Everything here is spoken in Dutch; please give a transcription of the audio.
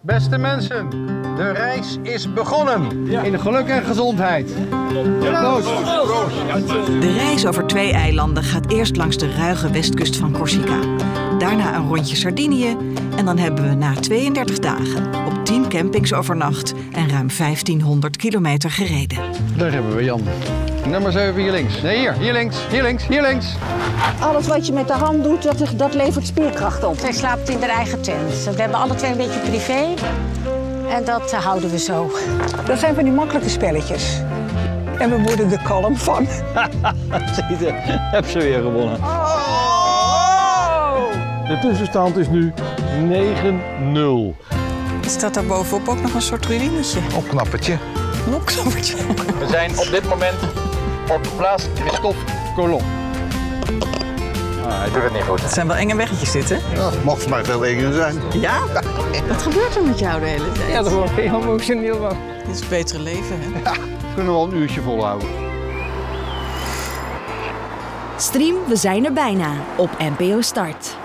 Beste mensen, de reis is begonnen. Ja. In geluk en gezondheid. Proost. De reis over twee eilanden gaat eerst langs de ruige westkust van Corsica. Daarna een rondje Sardinië. En dan hebben we na 32 dagen op 10 campings overnacht en ruim 1500 kilometer gereden. Daar hebben we Jan. Nummer 7 hier links. Nee, hier links, hier links, hier links. Alles wat je met de hand doet, dat levert spierkracht op. Zij slaapt in haar eigen tent. We hebben alle twee een beetje privé. En dat houden we zo. Dat zijn van die makkelijke spelletjes. En we worden er kalm van. Zie je, heb ze weer gewonnen. Oh! De tussenstand is nu 9-0. Is dat daar bovenop ook nog een soort ruïnetje? Opknappertje. Een opknappertje. We zijn op dit moment op de plaats Christophe Colomb. Ah, hij doet het niet goed. Het zijn wel enge weggetjes dit, hè? Ja, dat mag voor mij veel enger zijn. Ja? Wat gebeurt er met jou de hele tijd? Ja, dat wordt heel emotioneel van. Dit is een betere leven, hè? Ja, kunnen we al een uurtje volhouden. Stream, we zijn er bijna op NPO Start.